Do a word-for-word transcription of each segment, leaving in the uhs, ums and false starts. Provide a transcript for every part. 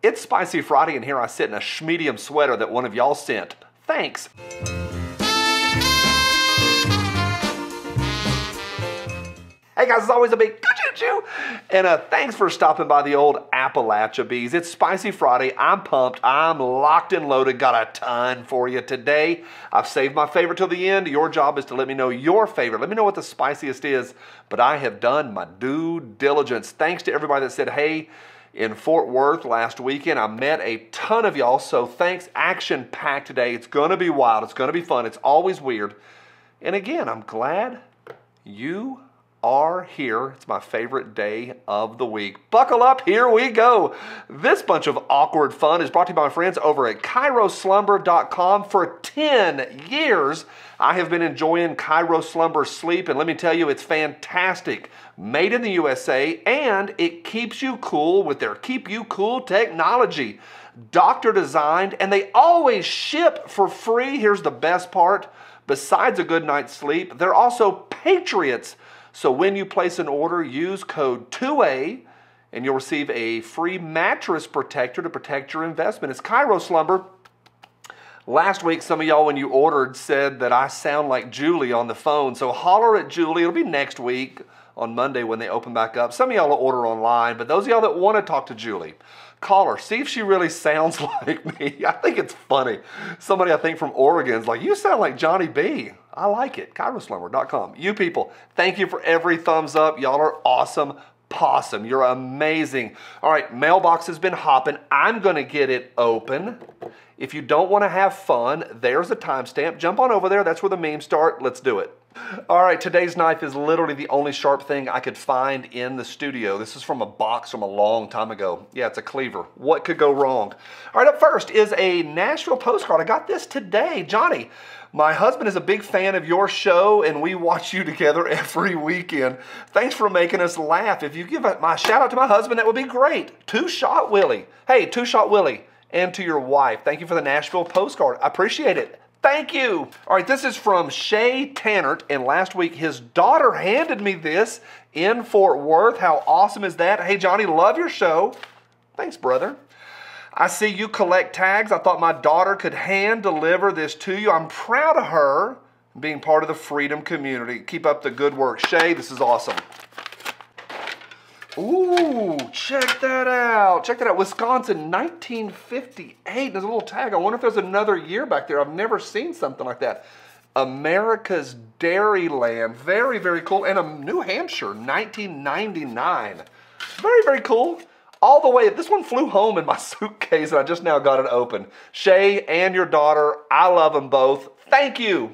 It's Spicy Friday, and here I sit in a schmedium sweater that one of y'all sent. Thanks. Hey guys, it's always a big choo-choo-choo. And uh, thanks for stopping by the old Appalachia Bees. It's Spicy Friday. I'm pumped. I'm locked and loaded. Got a ton for you today. I've saved my favorite till the end. Your job is to let me know your favorite. Let me know what the spiciest is. But I have done my due diligence. Thanks to everybody that said, hey, in Fort Worth last weekend, I met a ton of y'all. So thanks. Action-packed today. It's going to be wild. It's going to be fun. It's always weird. And again, I'm glad you are here. It's my favorite day of the week. Buckle up, here we go. This bunch of awkward fun is brought to you by my friends over at Chiro Slumber dot com. For ten years, I have been enjoying Chiro Slumber Sleep, and let me tell you, it's fantastic. Made in the U S A, and it keeps you cool with their Keep You Cool technology. Doctor designed, and they always ship for free. Here's the best part. Besides a good night's sleep, they're also patriots. So when you place an order, use code two A, and you'll receive a free mattress protector to protect your investment. It's Chiro Slumber. Last week, some of y'all, when you ordered, said that I sound like Julie on the phone. So holler at Julie. It'll be next week on Monday when they open back up. Some of y'all will order online, but those of y'all that want to talk to Julie, call her. See if she really sounds like me. I think it's funny. Somebody, I think, from Oregon is like, you sound like Johnny B. I like it. Chiro Slumber dot com. You people, thank you for every thumbs up. Y'all are awesome. Possum. You're amazing. All right, mailbox has been hopping. I'm going to get it open. If you don't want to have fun, there's a timestamp. Jump on over there. That's where the memes start. Let's do it. All right, today's knife is literally the only sharp thing I could find in the studio. This is from a box from a long time ago. Yeah, it's a cleaver. What could go wrong? All right, up first is a Nashville postcard. I got this today. Johnny, my husband is a big fan of your show, and we watch you together every weekend. Thanks for making us laugh. If you give a, my shout-out to my husband, that would be great. Two-Shot Willie. Hey, Two-Shot Willie, and to your wife. Thank you for the Nashville postcard. I appreciate it. Thank you. All right, this is from Shay Tannert, and last week his daughter handed me this in Fort Worth. How awesome is that? Hey, Johnny, love your show. Thanks, brother. I see you collect tags. I thought my daughter could hand deliver this to you. I'm proud of her being part of the Freedom community. Keep up the good work. Shay, this is awesome. Ooh, check that out. Check that out. Wisconsin, nineteen fifty-eight. There's a little tag. I wonder if there's another year back there. I've never seen something like that. America's Dairyland. Very, very cool. And a New Hampshire, nineteen ninety-nine. Very, very cool. All the way. This one flew home in my suitcase, and I just now got it open. Shay and your daughter, I love them both. Thank you.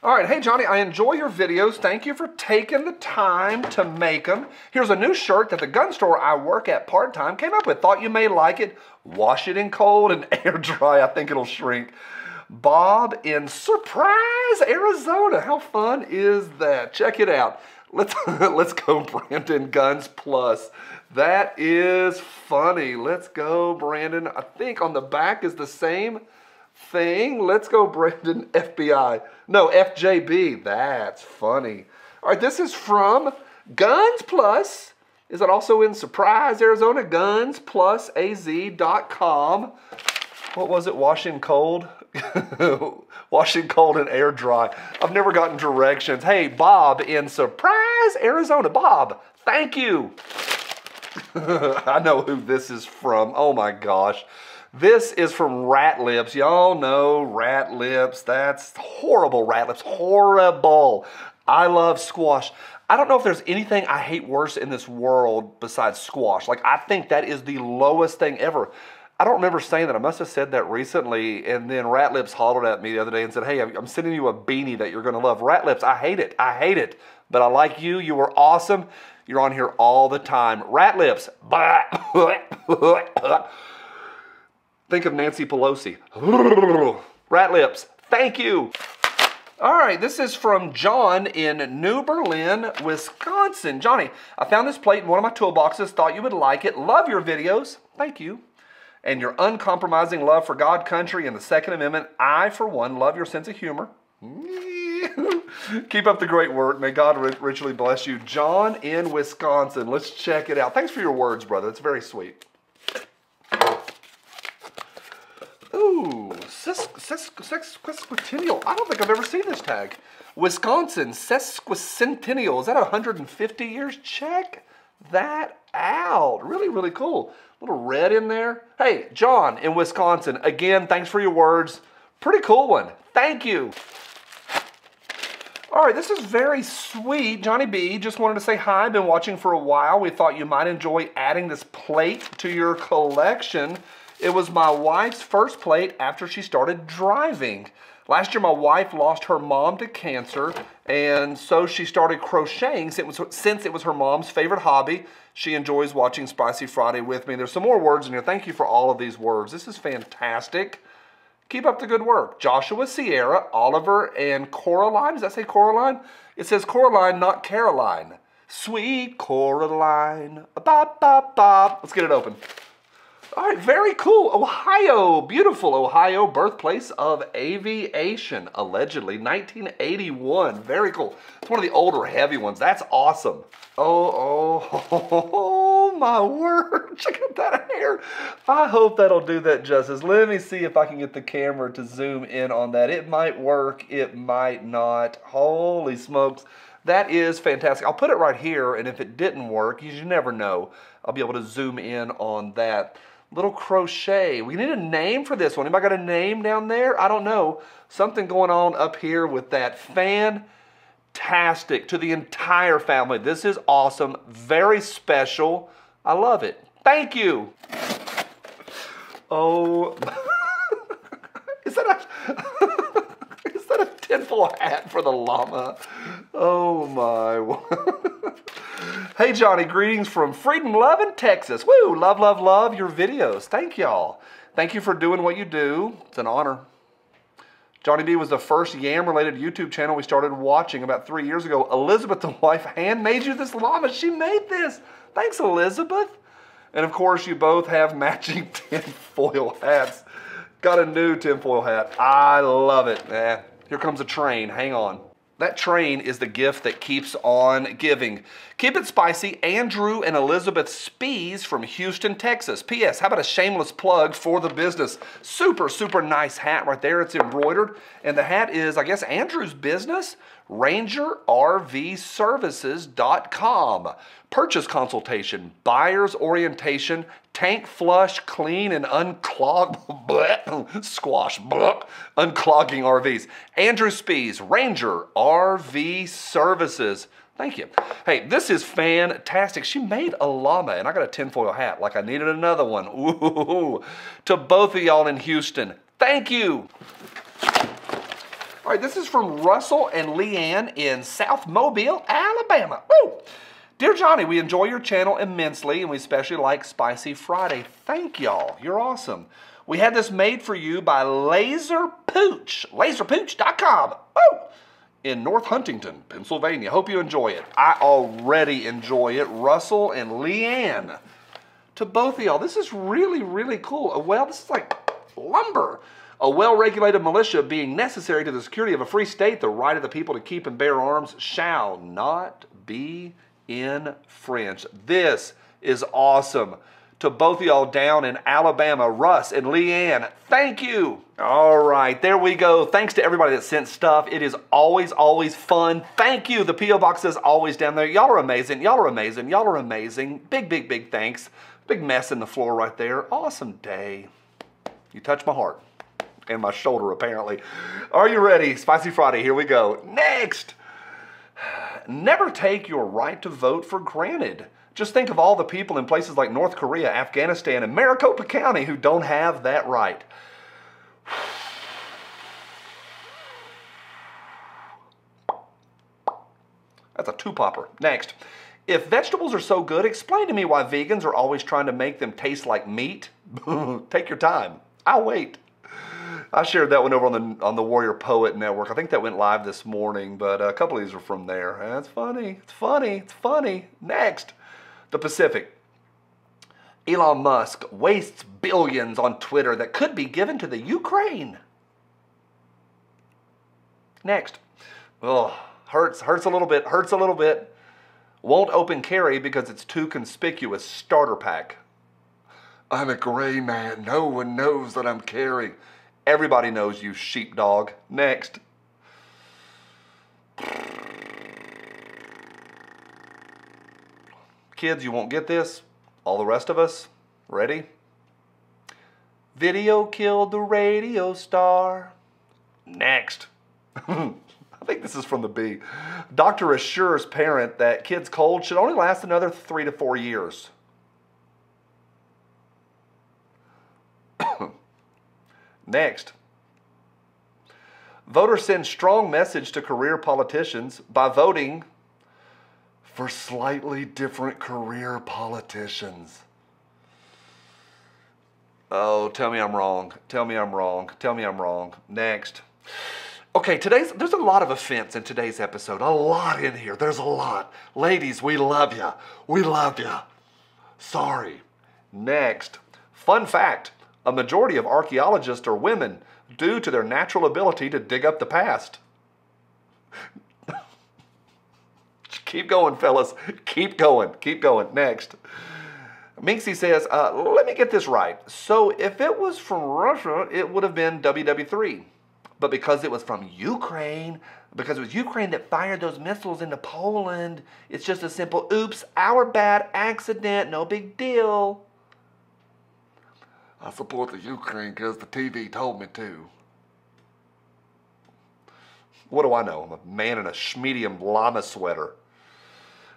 All right, hey Johnny, I enjoy your videos. Thank you for taking the time to make them. Here's a new shirt that the gun store I work at part-time came up with. Thought you may like it. Wash it in cold and air dry. I think it'll shrink. Bob in Surprise, Arizona. How fun is that? Check it out. Let's, let's go, Brandon, Guns Plus. That is funny. Let's go, Brandon. I think on the back is the same thing. Let's go, Brandon. F B I. No, F J B. That's funny. All right, this is from Guns Plus. Is it also in Surprise, Arizona? Guns Plus A Z dot com. What was it? Washing cold? Washing cold and air dry. I've never gotten directions. Hey, Bob in Surprise, Arizona. Bob, thank you. I know who this is from. Oh my gosh. This is from Rat Lips. Y'all know Rat Lips. That's horrible, Rat Lips. Horrible. I love squash. I don't know if there's anything I hate worse in this world besides squash. Like, I think that is the lowest thing ever. I don't remember saying that. I must have said that recently, and then Rat Lips hollered at me the other day and said, hey, I'm sending you a beanie that you're going to love. Rat Lips, I hate it. I hate it. But I like you. You were awesome. You're on here all the time. Rat Lips. Think of Nancy Pelosi. Rat Lips, thank you. All right, this is from John in New Berlin, Wisconsin. Johnny, I found this plate in one of my toolboxes. Thought you would like it. Love your videos. Thank you. And your uncompromising love for God, country, and the Second Amendment. I, for one, love your sense of humor. Keep up the great work. May God richly bless you. John in Wisconsin. Let's check it out. Thanks for your words, brother. It's very sweet. Ooh, sesquicentennial. I don't think I've ever seen this tag. Wisconsin, sesquicentennial. Is that one hundred fifty years? Check that out. Really, really cool. A little red in there. Hey, John in Wisconsin. Again, thanks for your words. Pretty cool one. Thank you. All right, this is very sweet. Johnny B just wanted to say hi. I've been watching for a while. We thought you might enjoy adding this plate to your collection. It was my wife's first plate after she started driving. Last year, my wife lost her mom to cancer, and so she started crocheting since it was her mom's favorite hobby. She enjoys watching Spicy Friday with me. There's some more words in here. Thank you for all of these words. This is fantastic. Keep up the good work. Joshua, Sierra, Oliver, and Coraline. Does that say Coraline? It says Coraline, not Caroline. Sweet Coraline. Bop, bop, bop. Let's get it open. All right, very cool. Ohio, beautiful Ohio, birthplace of aviation, allegedly, nineteen eighty-one. Very cool. It's one of the older, heavy ones. That's awesome. Oh, oh, oh, oh my word. Check out that hair. I hope that'll do that justice. Let me see if I can get the camera to zoom in on that. It might work. It might not. Holy smokes. That is fantastic. I'll put it right here, and if it didn't work, you never know, I'll be able to zoom in on that. Little crochet. We need a name for this one. Anybody got a name down there? I don't know. Something going on up here with that. Fantastic to the entire family. This is awesome. Very special. I love it. Thank you. Oh. Is that a, is that a tinfoil hat for the llama? Oh my word. Hey Johnny, greetings from Freedom Lovin', Texas. Woo, love, love, love your videos. Thank y'all. Thank you for doing what you do. It's an honor. Johnny B was the first yam-related YouTube channel we started watching about three years ago. Elizabeth, the wife, handmade you this llama. She made this. Thanks, Elizabeth. And of course, you both have matching tinfoil hats. Got a new tinfoil hat. I love it. Eh, here comes a train. Hang on. That train is the gift that keeps on giving. Keep it spicy, Andrew and Elizabeth Spees from Houston, Texas. P S, how about a shameless plug for the business? Super, super nice hat right there. It's embroidered. And the hat is, I guess, Andrew's business, Ranger R V Services dot com. Purchase consultation, buyer's orientation, tank flush, clean and unclog, bleh, squash, bleh, unclogging R Vs. Andrew Spees, Ranger R V Services. Thank you. Hey, this is fantastic. She made a llama, and I got a tinfoil hat like I needed another one. Ooh, to both of y'all in Houston, thank you. All right, this is from Russell and Leanne in South Mobile, Alabama. Woo! Dear Johnny, we enjoy your channel immensely, and we especially like Spicy Friday. Thank y'all. You're awesome. We had this made for you by Laserpooch, Laserpooch dot com. Woo! In North Huntington, Pennsylvania. Hope you enjoy it. I already enjoy it. Russell and Leanne. To both of y'all, this is really, really cool. Well, this is like lumber. A well-regulated militia being necessary to the security of a free state, the right of the people to keep and bear arms shall not be infringed. This is awesome. To both of y'all down in Alabama, Russ and Leanne, thank you. All right, there we go. Thanks to everybody that sent stuff. It is always, always fun. Thank you. The P O box is always down there. Y'all are amazing. Y'all are amazing. Y'all are amazing. Big, big, big thanks. Big mess in the floor right there. Awesome day. You touched my heart and my shoulder, apparently. Are you ready? Spicy Friday, here we go. Next. Never take your right to vote for granted. Just think of all the people in places like North Korea, Afghanistan, and Maricopa County who don't have that right. That's a two-popper. Next. If vegetables are so good, explain to me why vegans are always trying to make them taste like meat. Take your time. I'll wait. I shared that one over on the on the Warrior Poet Network. I think that went live this morning, but a couple of these are from there. That's funny. It's funny. It's funny. Next. The Pacific. Elon Musk wastes billions on Twitter that could be given to the Ukraine. Next. Oh, hurts, hurts a little bit, hurts a little bit. Won't open carry because it's too conspicuous. Starter pack. I'm a gray man. No one knows that I'm caring. Everybody knows you, sheepdog. Next. Kids, you won't get this. All the rest of us, ready? Video killed the radio star. Next. I think this is from the B. Doctor assures parent that kid's cold should only last another three to four years. Next. Voter sends strong message to career politicians by voting for slightly different career politicians. Oh, tell me I'm wrong. Tell me I'm wrong. Tell me I'm wrong. Next. Okay, today's, there's a lot of offense in today's episode. A lot in here. There's a lot. Ladies, we love ya. We love ya. Sorry. Next. Fun fact. A majority of archaeologists are women due to their natural ability to dig up the past. Keep going, fellas. Keep going. Keep going. Next. Minxie says, uh, let me get this right. So if it was from Russia, it would have been W W three. But because it was from Ukraine, because it was Ukraine that fired those missiles into Poland, it's just a simple, oops, our bad, accident, no big deal. I support the Ukraine because the T V told me to. What do I know? I'm a man in a medium llama sweater.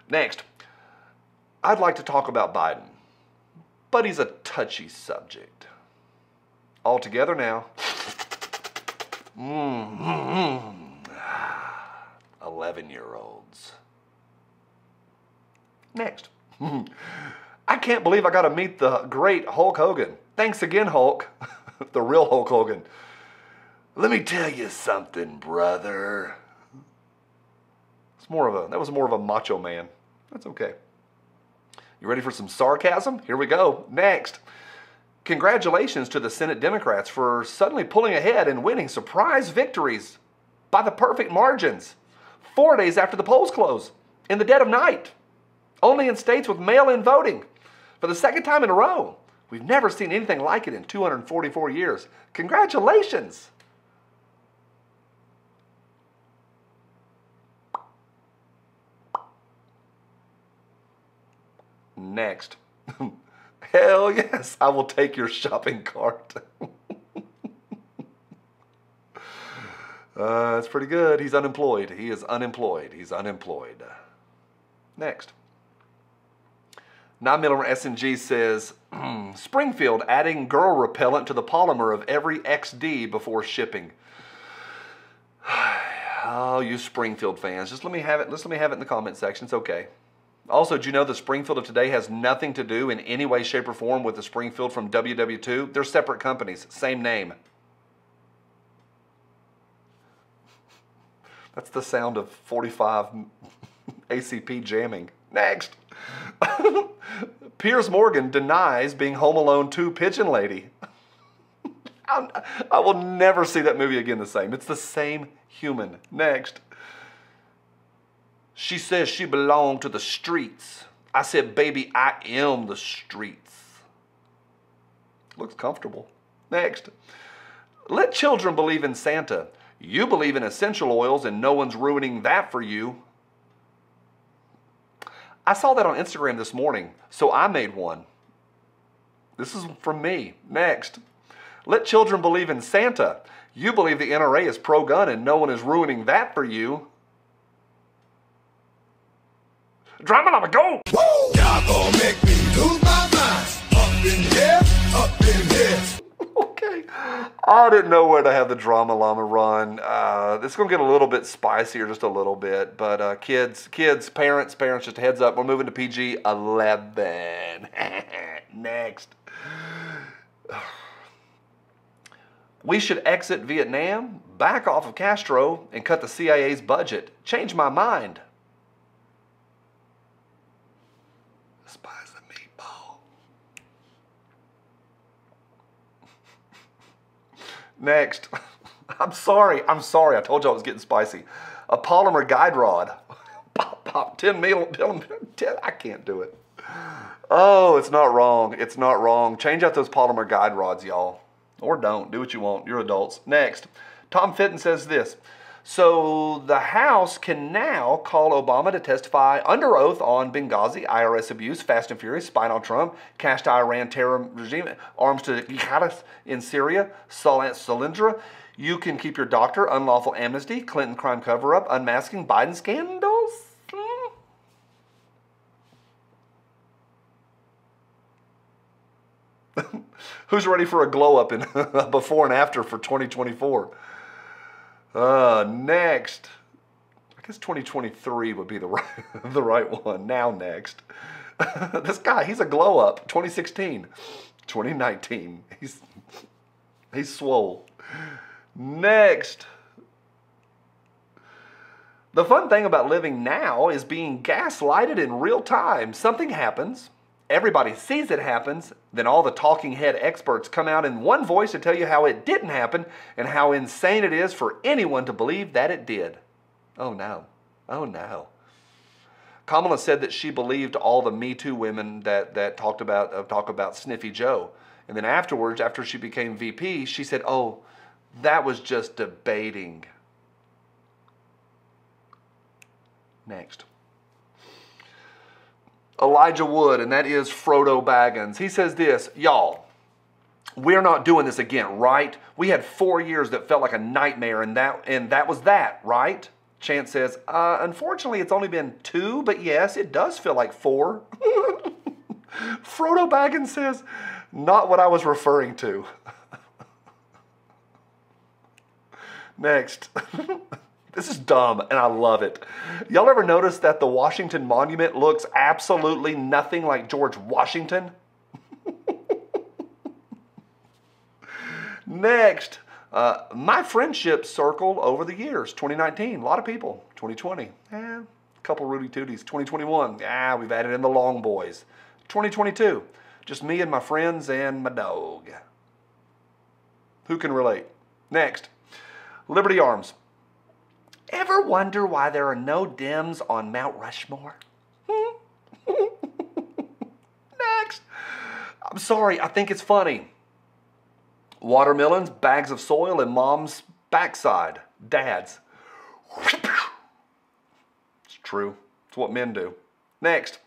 Next, I'd like to talk about Biden, but he's a touchy subject. All together now. Mm-hmm. eleven-year-olds. Next. I can't believe I got to meet the great Hulk Hogan. Thanks again, Hulk. The real Hulk Hogan. Let me tell you something, brother. It's more of a, that was more of a macho man. That's okay. You ready for some sarcasm? Here we go. Next. Congratulations to the Senate Democrats for suddenly pulling ahead and winning surprise victories by the perfect margins four days after the polls close in the dead of night, only in states with mail-in voting. For the second time in a row, we've never seen anything like it in two hundred forty-four years. Congratulations. Next. Hell yes, I will take your shopping cart. uh, that's pretty good. He's unemployed. He is unemployed. He's unemployed. Next. nine millimeter S and G says, Springfield adding girl repellent to the polymer of every X D before shipping. Oh, you Springfield fans. Just let me have it. Just let me have it in the comment section. It's okay. Also, do you know the Springfield of today has nothing to do in any way, shape, or form with the Springfield from W W two? They're separate companies, same name. That's the sound of forty-five A C P jamming. Next. Piers Morgan denies being Home Alone two Pigeon Lady. I will never see that movie again the same. It's the same human. Next. She says she belonged to the streets. I said, baby, I am the streets. Looks comfortable. Next. Let children believe in Santa. You believe in essential oils and no one's ruining that for you. I saw that on Instagram this morning, so I made one. This is from me. Next. Let children believe in Santa. You believe the N R A is pro-gun and no one is ruining that for you. Drama Llama, go! Woo! Y'all gonna make me lose my mind. Up in here, up in here. Okay. I didn't know where to have the Drama Llama run. Uh, it's gonna get a little bit spicier, just a little bit. But uh, kids, kids, parents, parents, just a heads up. We're moving to P G eleven. Next. We should exit Vietnam, back off of Castro, and cut the C I A's budget. Change my mind. Spice and meatball. Next. I'm sorry. I'm sorry. I told you I was getting spicy. A polymer guide rod. Pop, pop. ten mil. ten, I can't do it. Oh, it's not wrong. It's not wrong. Change out those polymer guide rods, y'all. Or don't. Do what you want. You're adults. Next, Tom Fitton says this. So the House can now call Obama to testify under oath on Benghazi, I R S abuse, Fast and Furious, spying on Trump, cash to Iran terror regime, arms to jihadists in Syria, Salant Solyndra. You can keep your doctor, unlawful amnesty, Clinton crime cover-up, unmasking Biden scandals. Mm. Who's ready for a glow-up in before and after for twenty twenty-four? Uh, next, I guess twenty twenty-three would be the right, the right one. Now next, this guy, he's a glow up. twenty sixteen, twenty nineteen, he's, he's swole. Next, the fun thing about living now is being gaslighted in real time. Something happens, everybody sees it happens, then all the talking head experts come out in one voice to tell you how it didn't happen and how insane it is for anyone to believe that it did. Oh no. Oh no. Kamala said that she believed all the Me Too women that, that talked about, uh, talk about Sniffy Joe. And then afterwards, after she became V P, she said, oh, that was just debating. Next. Elijah Wood, and that is Frodo Baggins. He says this, y'all, we're not doing this again, right? We had four years that felt like a nightmare, and that and that was that, right? Chance says, uh, unfortunately, it's only been two, but yes, it does feel like four. Frodo Baggins says, not what I was referring to. Next. This is dumb, and I love it. Y'all ever notice that the Washington Monument looks absolutely nothing like George Washington? Next, uh, my friendship circle over the years, twenty nineteen, a lot of people, twenty twenty, eh, a couple Rudy Tooties, twenty twenty-one, ah, we've added in the long boys, twenty twenty-two, just me and my friends and my dog. Who can relate? Next, Liberty Arms. Ever wonder why there are no Dems on Mount Rushmore? Next. I'm sorry, I think it's funny. Watermelons, bags of soil, and mom's backside. Dad's. It's true. It's what men do. Next.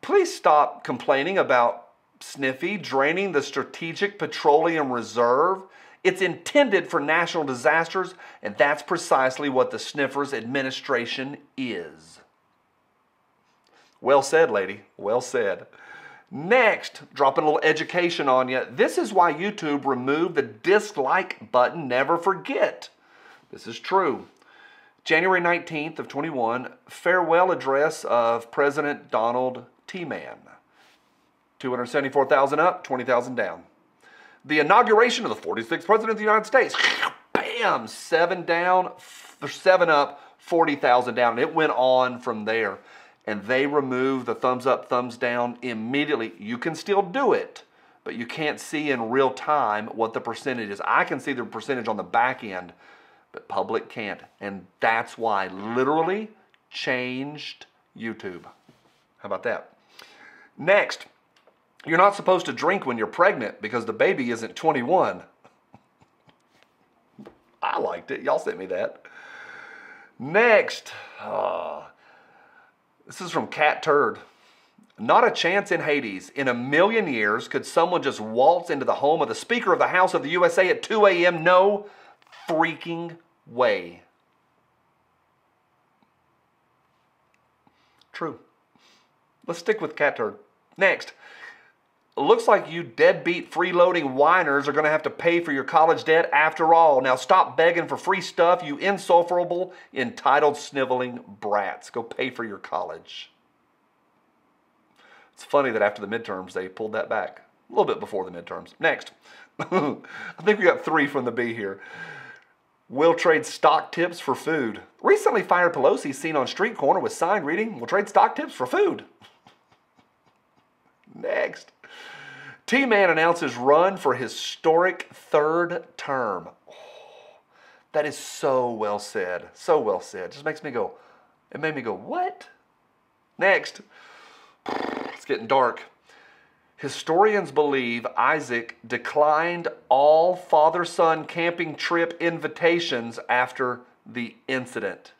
Please stop complaining about Sniffy draining the Strategic Petroleum Reserve. It's intended for national disasters, and that's precisely what the Sniffers administration is. Well said, lady. Well said. Next, dropping a little education on you. This is why YouTube removed the dislike button. Never forget. This is true. January nineteenth of twenty-one, farewell address of President Donald T. Mann. two hundred seventy-four thousand up, twenty thousand down. The inauguration of the forty-sixth President of the United States. Bam! Seven down, seven up, forty thousand down. And it went on from there. And they removed the thumbs up, thumbs down immediately. You can still do it, but you can't see in real time what the percentage is. I can see the percentage on the back end, but public can't. And that's why literally changed YouTube. How about that? Next. You're not supposed to drink when you're pregnant because the baby isn't twenty-one. I liked it. Y'all sent me that. Next. Uh, this is from Cat Turd. Not a chance in Hades. In a million years, could someone just waltz into the home of the Speaker of the House of the U S A at two A M? No freaking way. True. Let's stick with Cat Turd. Next. It looks like you deadbeat freeloading whiners are going to have to pay for your college debt after all. Now stop begging for free stuff, you insufferable, entitled, sniveling brats. Go pay for your college. It's funny that after the midterms, they pulled that back. A little bit before the midterms. Next. I think we got three from the B here. We'll trade stock tips for food. Recently fired Pelosi seen on street corner with sign reading, we'll trade stock tips for food. Next. T-Man announces run for historic third term. Oh, that is so well said. So well said. Just makes me go, it made me go, what? Next. It's getting dark. Historians believe Isaac declined all father-son camping trip invitations after the incident.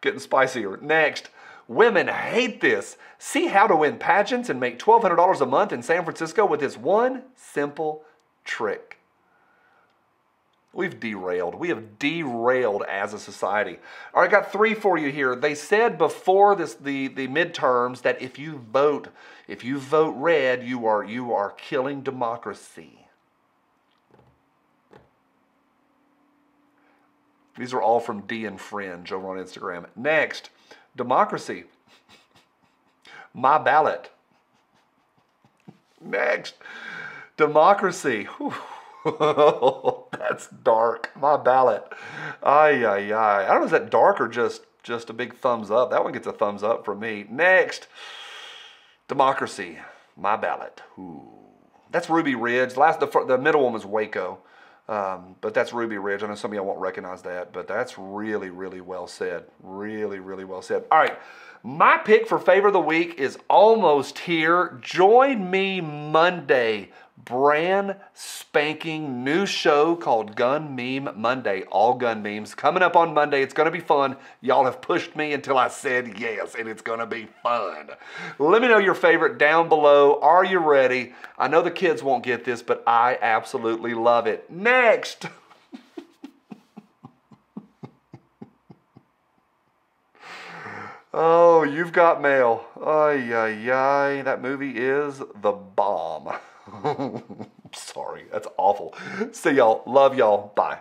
Getting spicier. Next, women hate this. See how to win pageants and make twelve hundred dollars a month in San Francisco with this one simple trick. We've derailed. We have derailed as a society. All right, I got three for you here. They said before this, the, the midterms, that if you vote, if you vote red, you are, you are killing democracy. These are all from D and Fringe over on Instagram. Next, democracy. My ballot. Next, democracy. Whew. That's dark. My ballot. Ay, ay, ay. I don't know, is that dark or just, just a big thumbs up? That one gets a thumbs up from me. Next, democracy. My ballot. Ooh. That's Ruby Ridge. Last, the, the middle one was Waco. Um, but that's Ruby Ridge. I know some of y'all won't recognize that, but that's really, really well said. Really, really well said. All right. My pick for Favor of the Week is almost here. Join me Monday. Brand spanking new show called Gun Meme Monday. All gun memes coming up on Monday. It's going to be fun. Y'all have pushed me until I said yes, and it's going to be fun. Let me know your favorite down below. Are you ready? I know the kids won't get this, but I absolutely love it. Next. Oh, you've got mail. Ay, ay, ay. That movie is the bomb. Sorry, that's awful. See y'all. Love y'all. Bye.